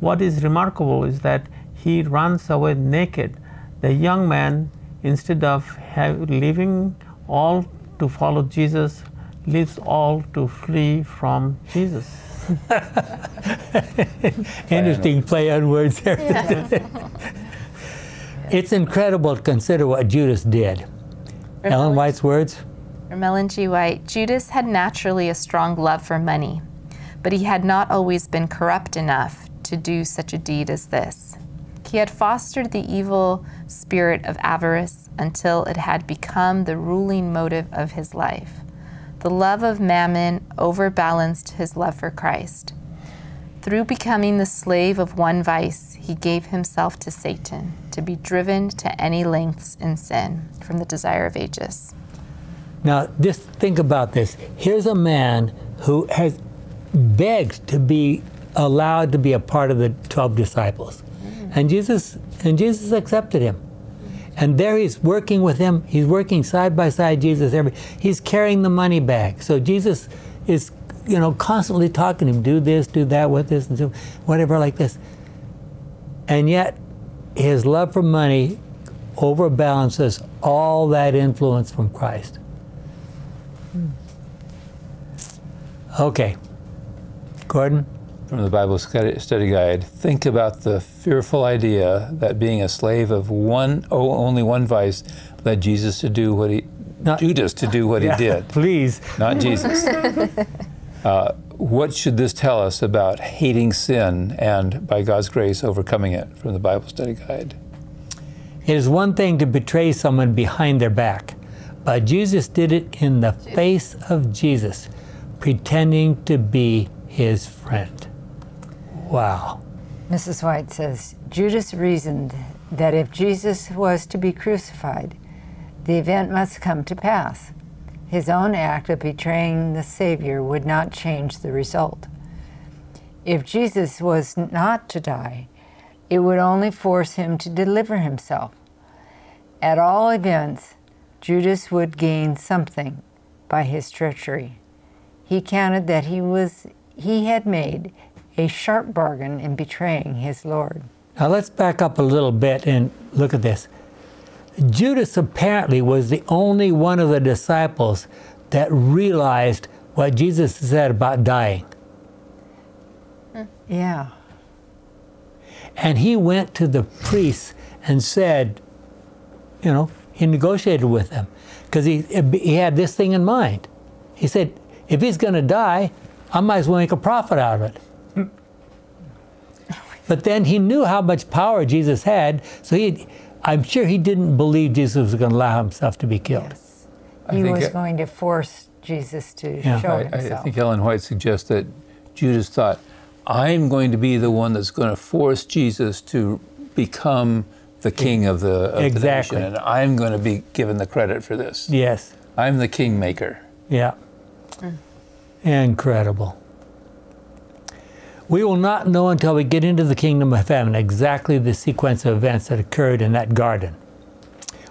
What is remarkable is that he runs away naked. The young man, instead of have, leaving all to follow Jesus, leaves all to flee from Jesus. Interesting play on words there. Yeah. It's incredible to consider what Judas did. From Ellen White's words. From Ellen G. White, Judas had naturally a strong love for money, but he had not always been corrupt enough to do such a deed as this. He had fostered the evil spirit of avarice until it had become the ruling motive of his life. the love of mammon overbalanced his love for Christ. Through becoming the slave of one vice, he gave himself to Satan, to be driven to any lengths in sin, from the desire of ages. Now, just think about this. Here's a man who has begged to be allowed to be a part of the twelve disciples. Mm. And Jesus, and Jesus accepted him. And there he's working with him. He's working side by side, Jesus. Every, he's carrying the money bag. So Jesus is, you know, constantly talking to him, do this, do that with this, and do whatever like this. And yet, his love for money overbalances all that influence from Christ. Okay. Gordon? From the Bible Study Guide, think about the fearful idea that being a slave of one, oh, only one vice led Jesus to do what he, Not, Judas to do what yeah, he did. Please. Not Jesus. Uh, what should this tell us about hating sin and, by God's grace, overcoming it? From the Bible Study Guide. It is one thing to betray someone behind their back, but Jesus did it in the face of Jesus, pretending to be his friend. Wow. Missus White says, Judas reasoned that if Jesus was to be crucified, the event must come to pass. His own act of betraying the Savior would not change the result. If Jesus was not to die, it would only force him to deliver himself. At all events, Judas would gain something by his treachery. He counted that he was he had made a sharp bargain in betraying his Lord. Now let's back up a little bit and look at this. Judas apparently was the only one of the disciples that realized what Jesus said about dying. Yeah. And he went to the priests and said, you know, he negotiated with them because he, he had this thing in mind. He said, if he's going to die, I might as well make a profit out of it. But then he knew how much power Jesus had, so he... I'm sure he didn't believe Jesus was going to allow himself to be killed. Yes. He was I, going to force Jesus to yeah. show I, himself. I think Ellen White suggests that Judas thought, I'm going to be the one that's going to force Jesus to become the king of the, of exactly. the nation, and I'm going to be given the credit for this. Yes. I'm the kingmaker. Yeah. Mm. Incredible. We will not know until we get into the kingdom of heaven exactly the sequence of events that occurred in that garden.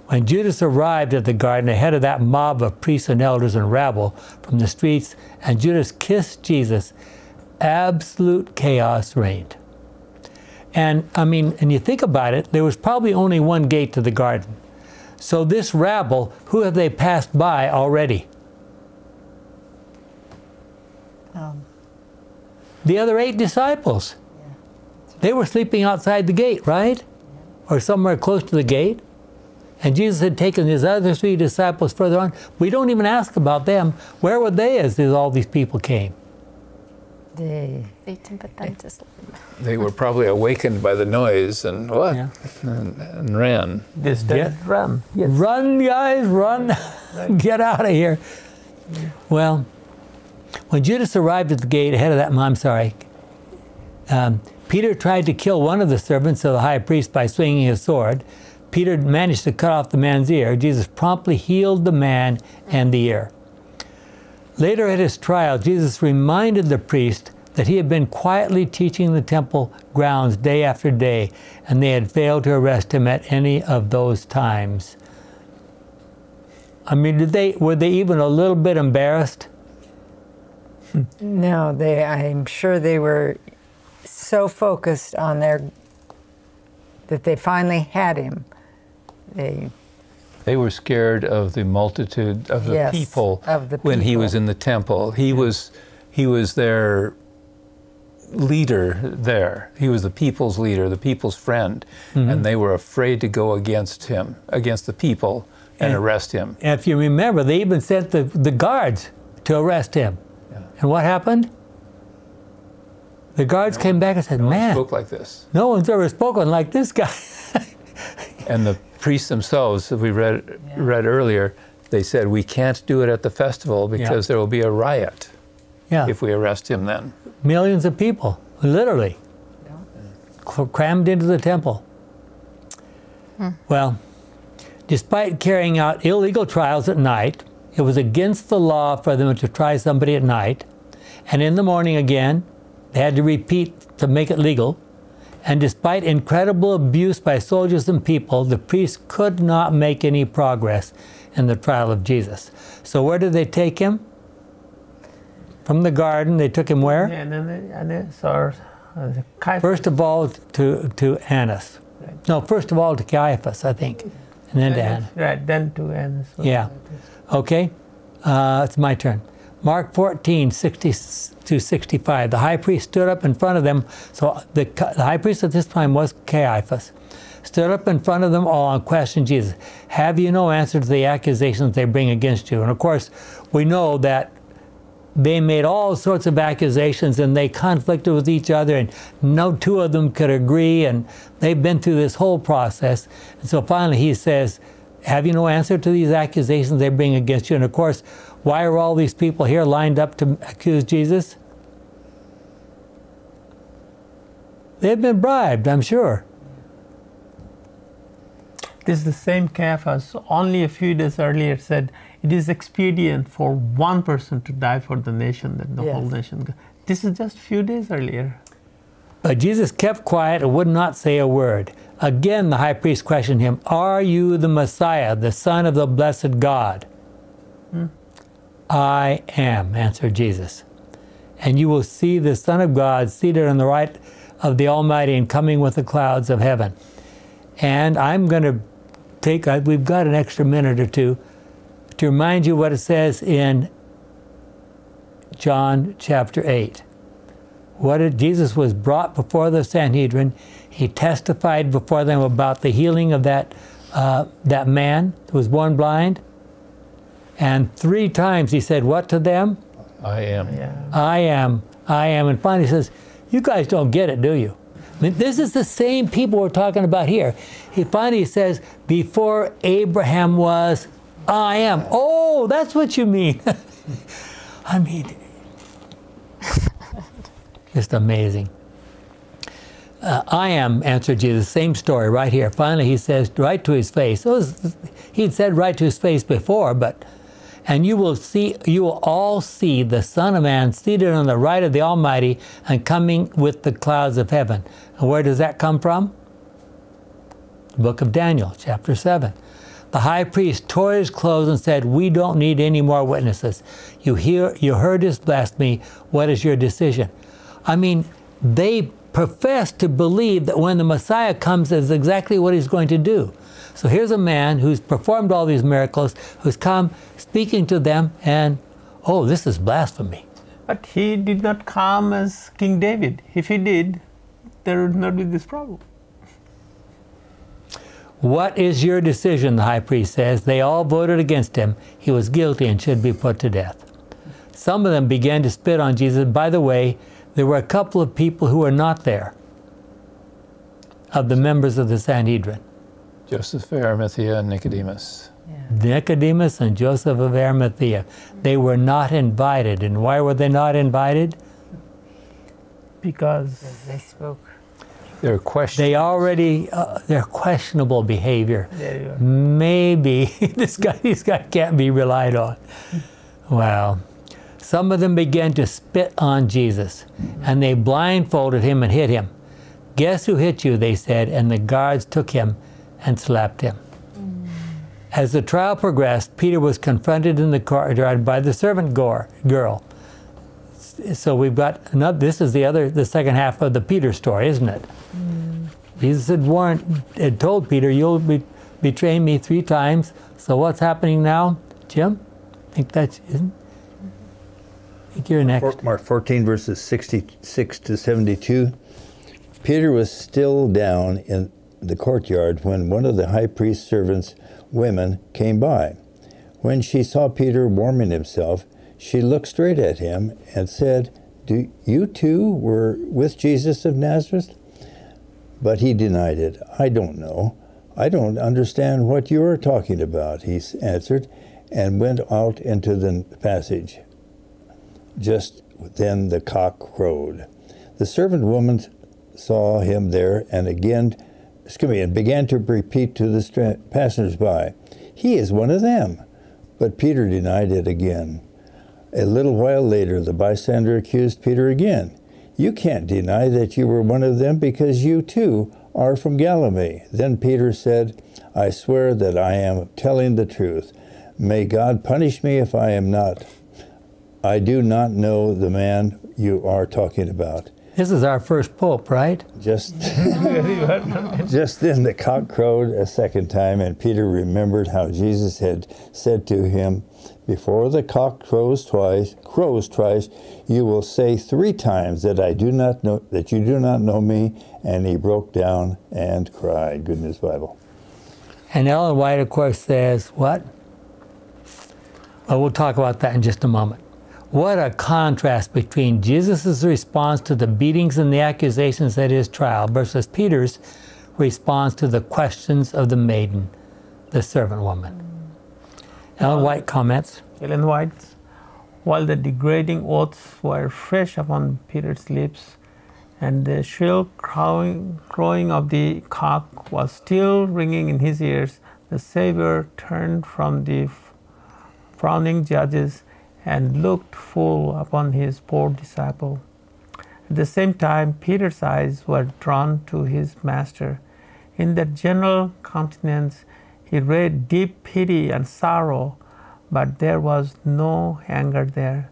When Judas arrived at the garden ahead of that mob of priests and elders and rabble from the streets, and Judas kissed Jesus, absolute chaos reigned. And I mean, and you think about it, there was probably only one gate to the garden. So this rabble, who have they passed by already? Um. The other eight disciples, yeah, right. They were sleeping outside the gate, right? Yeah. Or somewhere close to the gate. And Jesus had taken his other three disciples further on. We don't even ask about them. Where were they as all these people came? They, Satan put them to sleep. They were probably awakened by the noise and what? Yeah. And, and ran. Just yeah. run. Yes. Run, guys, run. Right. Get out of here. Yeah. Well. When Judas arrived at the gate ahead of that, I'm sorry, um, Peter tried to kill one of the servants of the high priest by swinging his sword. Peter managed to cut off the man's ear. Jesus promptly healed the man and the ear. Later at his trial, Jesus reminded the priest that he had been quietly teaching the temple grounds day after day, and they had failed to arrest him at any of those times. I mean, did they, were they even a little bit embarrassed? No, they, I'm sure they were so focused on their, that they finally had him. They, they were scared of the multitude of the, yes, people, of the people when he was in the temple. He, yeah, was, he was their leader there. He was the people's leader, the people's friend. Mm-hmm. And they were afraid to go against him, against the people, and, and arrest him. If you remember, they even sent the, the guards to arrest him. And what happened? The guards no came one, back and said, no man, spoke like this. No one's ever spoken like this guy. And the priests themselves, as we read, yeah. read earlier, they said, we can't do it at the festival because yeah. there will be a riot yeah. if we arrest him then. Millions of people, literally, yeah. crammed into the temple. Hmm. Well, despite carrying out illegal trials at night, it was against the law for them to try somebody at night. And in the morning again, they had to repeat to make it legal. And despite incredible abuse by soldiers and people, the priests could not make any progress in the trial of Jesus. So where did they take him? From the garden, they took him where? Yeah, and then they, and they saw, uh, Caiaphas. First of all, to, to Annas. Right. No, first of all to Caiaphas, I think. And then and to Annas. Right, then to Annas. Yeah. Okay, uh, it's my turn. Mark fourteen, sixty to sixty-five, the high priest stood up in front of them. So the, the high priest at this time was Caiaphas. Stood up in front of them all and questioned Jesus. Have you no answer to the accusations they bring against you? And of course, we know that they made all sorts of accusations and they conflicted with each other and no two of them could agree. And they've been through this whole process. And so finally he says, have you no answer to these accusations they bring against you? And of course, why are all these people here lined up to accuse Jesus? They've been bribed, I'm sure. This is the same Caiaphas, only a few days earlier said, it is expedient for one person to die for the nation, that the yes. whole nation. This is just a few days earlier. But Jesus kept quiet and would not say a word. Again, the high priest questioned him, are you the Messiah, the Son of the blessed God? Hmm. I am, answered Jesus, and you will see the Son of God seated on the right of the Almighty and coming with the clouds of heaven. And I'm going to take, we've got an extra minute or two to remind you what it says in John chapter eight. What did, Jesus was brought before the Sanhedrin. He testified before them about the healing of that, uh, that man who was born blind. And three times he said, what to them? I am. Yeah. I am. I am. And finally he says, you guys don't get it, do you? I mean, this is the same people we're talking about here. He finally says, before Abraham was, I am. Oh, that's what you mean. I mean, just amazing. Uh, I am, answered Jesus. Same story right here. Finally he says, right to his face. It was, he'd said right to his face before, but... And you will see, you will all see the Son of Man seated on the right of the Almighty and coming with the clouds of heaven. And where does that come from? The book of Daniel, chapter seven. The high priest tore his clothes and said, we don't need any more witnesses. You hear, you heard his blasphemy. What is your decision? I mean, they profess to believe that when the Messiah comes, is exactly what he's going to do. So here's a man who's performed all these miracles, who's come speaking to them, and, oh, this is blasphemy. But he did not come as King David. If he did, there would not be this problem. What is your decision, the high priest says. They all voted against him. He was guilty and should be put to death. Some of them began to spit on Jesus. By the way, there were a couple of people who were not there, of the members of the Sanhedrin. Joseph of Arimathea and Nicodemus. Yeah. Nicodemus and Joseph of Arimathea. They were not invited. And why were they not invited? Because, because they spoke. They're questionable. They already, uh, they're questionable behavior. Yeah, maybe this guy, this guy can't be relied on. Wow. Some of them began to spit on Jesus, mm-hmm. and they blindfolded him and hit him. Guess who hit you, they said, and the guards took him and slapped him. Mm. As the trial progressed, Peter was confronted in the courtyard by the servant girl. So we've got another, this is the other, the second half of the Peter story, isn't it? Mm. Jesus had warned, had told Peter, you'll be, betray me three times. So what's happening now, Jim? I think that's, isn't? I think you're next. Mark fourteen, verses sixty-six to seventy-two. Peter was still down in the courtyard when one of the high priest's servants' women came by. When she saw Peter warming himself, she looked straight at him and said, do you too were with Jesus of Nazareth? But he denied it. I don't know. I don't understand what you are talking about, he answered, and went out into the passage. Just then the cock crowed. The servant woman saw him there, and again, excuse me, and began to repeat to the passers-by, "He is one of them." But Peter denied it again. A little while later, the bystander accused Peter again. "You can't deny that you were one of them, because you too are from Galilee." Then Peter said, "I swear that I am telling the truth. May God punish me if I am not. I do not know the man you are talking about." This is our first pope, right? Just, just then the cock crowed a second time, and Peter remembered how Jesus had said to him, "Before the cock crows twice, crows twice, you will say three times that I do not know that you do not know me." And he broke down and cried. Good News Bible. And Ellen White, of course, says what? Well, we'll talk about that in just a moment. What a contrast between Jesus' response to the beatings and the accusations at his trial versus Peter's response to the questions of the maiden, the servant woman. Ellen White comments. Ellen White, while the degrading oaths were fresh upon Peter's lips and the shrill crowing, crowing of the cock was still ringing in his ears, the Savior turned from the frowning judges and looked full upon his poor disciple. At the same time, Peter's eyes were drawn to his master. In that general countenance, he read deep pity and sorrow, but there was no anger there.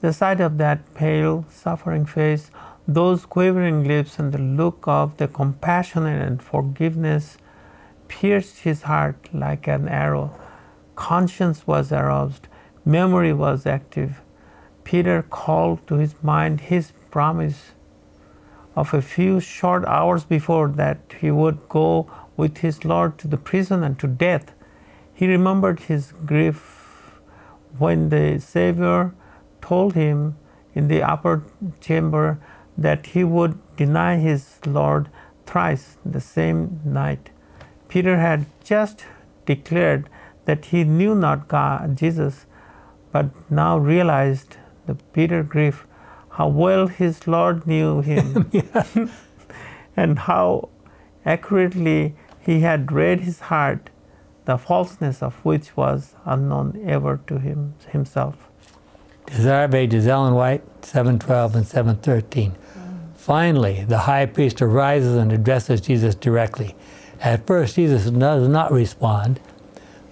The sight of that pale, suffering face, those quivering lips, and the look of the compassion and forgiveness pierced his heart like an arrow. Conscience was aroused. Memory was active. Peter called to his mind his promise of a few short hours before that he would go with his Lord to the prison and to death. He remembered his grief when the Savior told him in the upper chamber that he would deny his Lord thrice the same night. Peter had just declared that he knew not God, Jesus, but now realized the Peter grief, how well his Lord knew him and how accurately he had read his heart, the falseness of which was unknown ever to him himself. Desire pages, Ellen White, seven twelve and seven thirteen. Finally, the high priest arises and addresses Jesus directly. At first, Jesus does not respond,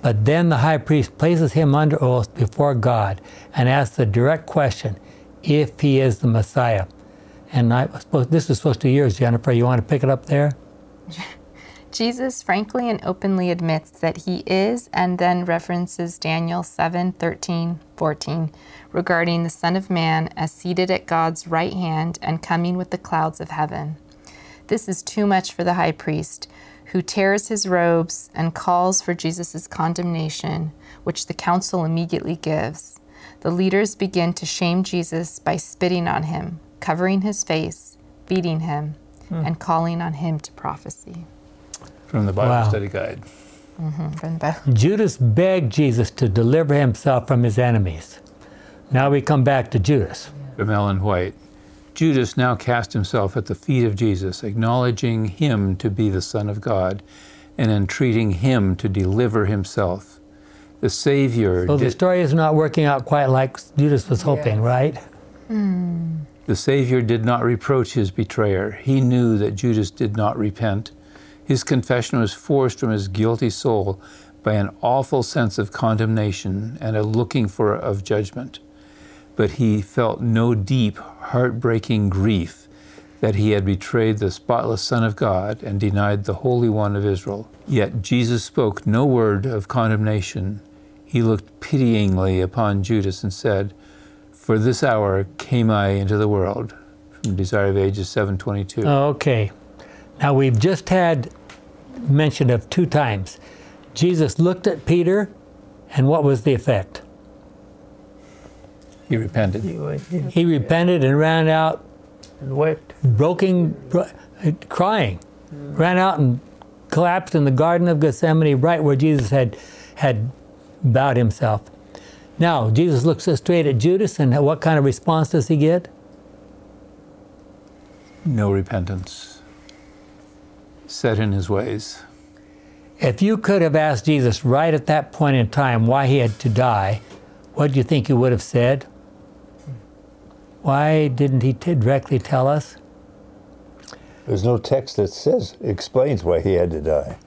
but then the high priest places him under oath before God and asks the direct question, if he is the Messiah. And I suppose this is supposed to be yours, Jennifer. You want to pick it up there? Jesus frankly and openly admits that he is, and then references Daniel seven, thirteen, fourteen, regarding the Son of Man as seated at God's right hand and coming with the clouds of heaven. This is too much for the high priest, who tears his robes and calls for Jesus' condemnation, which the council immediately gives. The leaders begin to shame Jesus by spitting on him, covering his face, beating him, mm. and calling on him to prophesy. From the Bible wow. Study Guide. Mm-hmm. From the Bible. Judas begged Jesus to deliver himself from his enemies. Now we come back to Judas. From Ellen White. Judas now cast himself at the feet of Jesus, acknowledging him to be the Son of God and entreating him to deliver himself. The Savior... So the story is not working out quite like Judas was hoping, yes. right? Mm. The Savior did not reproach his betrayer. He knew that Judas did not repent. His confession was forced from his guilty soul by an awful sense of condemnation and a looking for of judgment. But he felt no deep, heartbreaking grief that he had betrayed the spotless Son of God and denied the Holy One of Israel. Yet Jesus spoke no word of condemnation. He looked pityingly upon Judas and said, "For this hour came I into the world." From Desire of Ages seven twenty-two. Okay. Now, we've just had mention of two times. Jesus looked at Peter, and what was the effect? He repented. He, he repented and ran out. And wept. Broken, bro crying. Mm. Ran out and collapsed in the Garden of Gethsemane, right where Jesus had, had bowed himself. Now, Jesus looks straight at Judas, and what kind of response does he get? No repentance. Set in his ways. If you could have asked Jesus right at that point in time why he had to die, what do you think he would have said? Why didn't he t- directly tell us? There's no text that says, explains why he had to die.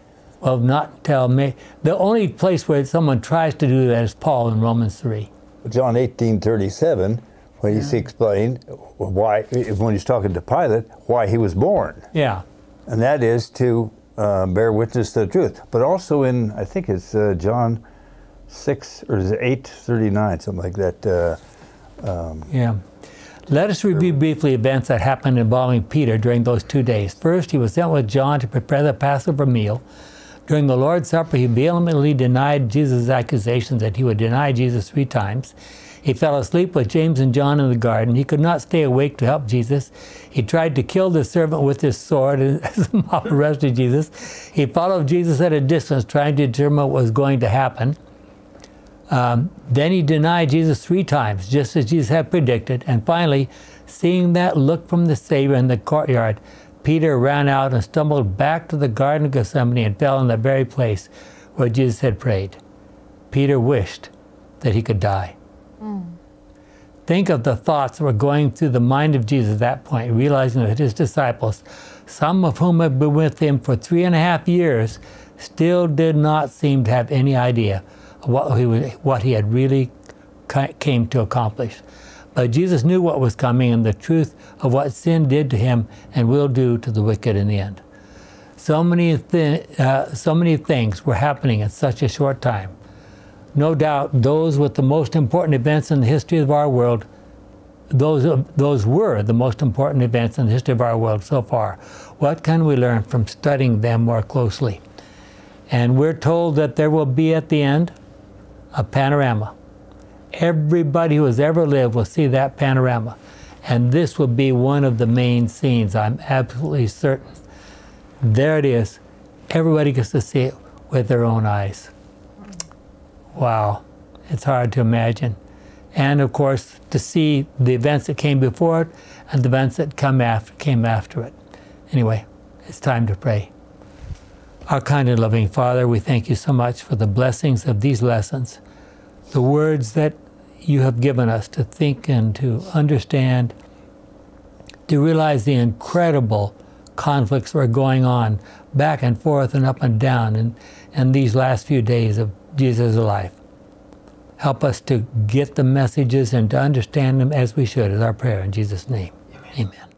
Well, not tell me. The only place where someone tries to do that is Paul in Romans three. John eighteen thirty-seven, when yeah. he explained why, when he's talking to Pilate, why he was born. Yeah. And that is to uh, bear witness to the truth. But also in, I think it's uh, John six, or is it eight thirty-nine, something like that. Uh, um, yeah. Let us review briefly events that happened involving Peter during those two days. First, he was sent with John to prepare the Passover meal. During the Lord's Supper, he vehemently denied Jesus' accusations that he would deny Jesus three times. He fell asleep with James and John in the garden. He could not stay awake to help Jesus. He tried to kill the servant with his sword as the mob arrested Jesus. He followed Jesus at a distance, trying to determine what was going to happen. Um, then he denied Jesus three times, just as Jesus had predicted. And finally, seeing that look from the Savior in the courtyard, Peter ran out and stumbled back to the Garden of Gethsemane and fell in the very place where Jesus had prayed. Peter wished that he could die. Mm. Think of the thoughts that were going through the mind of Jesus at that point, realizing that his disciples, some of whom had been with him for three and a half years, still did not seem to have any idea What he, was, what he had really came to accomplish. But Jesus knew what was coming and the truth of what sin did to him and will do to the wicked in the end. So many, th uh, so many things were happening in such a short time. No doubt those with the most important events in the history of our world, those, those were the most important events in the history of our world so far. What can we learn from studying them more closely? And we're told that there will be at the end a panorama. Everybody who has ever lived will see that panorama. And this will be one of the main scenes, I'm absolutely certain. There it is. Everybody gets to see it with their own eyes. Wow, it's hard to imagine. And of course, to see the events that came before it and the events that come after, came after it. Anyway, it's time to pray. Our kind and loving Father, we thank you so much for the blessings of these lessons, the words that you have given us to think and to understand, to realize the incredible conflicts that are going on back and forth and up and down in, in these last few days of Jesus' life. Help us to get the messages and to understand them as we should, is our prayer in Jesus' name. Amen. Amen.